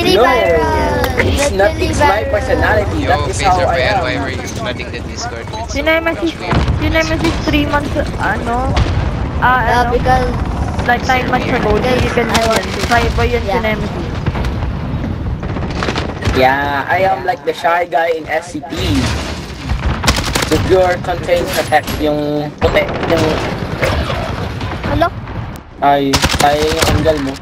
It's not, it's my personality. Yo, that is how I am. Why were you flooding the Discord? Yun ay masih 3 months, ano? Because like 9 months ago, you can try by yun yun ay masih. Yeah, I am like the shy guy in SCP. Secure, contain, protect. Yung puti, yung... Hello? Ay, anggal mo.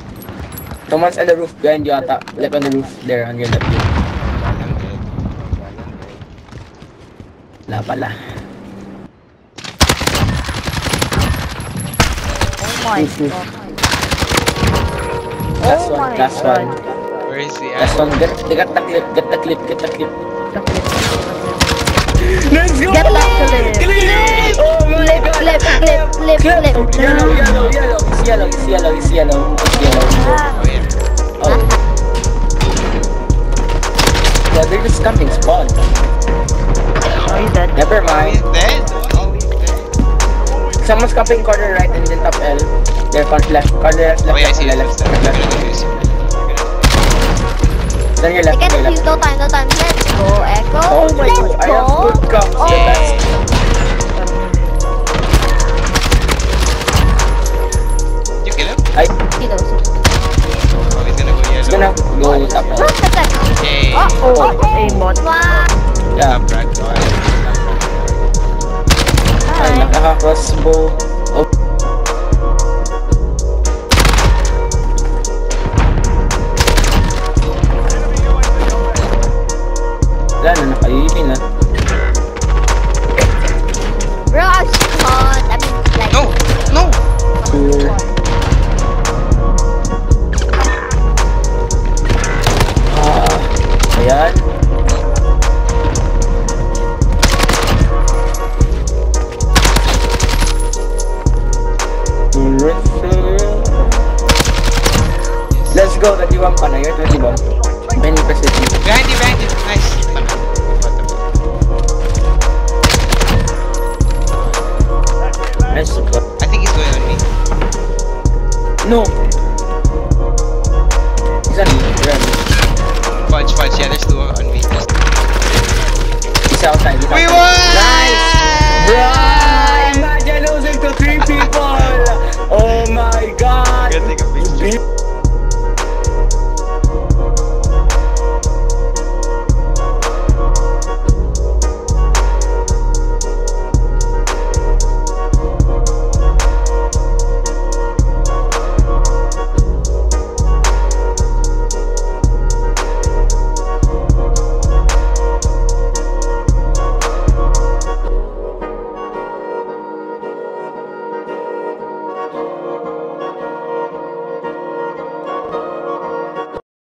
Someone's on the roof behind you, ata. Left on the roof there, on your left. Wala pala. Oh my god. Last one. Where is he? Last one. Get the clip. Let's go! Get the clip! Oh my god! Clip! Yellow! It's yellow. Yeah, they're just coming spawn. Oh, he's dead. Never mind. He's dead. Someone's coming corner right and then top L. They're front left. Corner left. Oh, yeah, I see left. Then you're left. I can't see. No time. Let's go, Echo. Oh my god, I have good guns. Oh. The best. Crossbow. Oh. Wala na. Bro, come on. I mean, like... No! Cool. Ayan. Let's go, 31 pa na, you're 20 bomb. Many precision. Behind you, nice. I think he's going on me. No!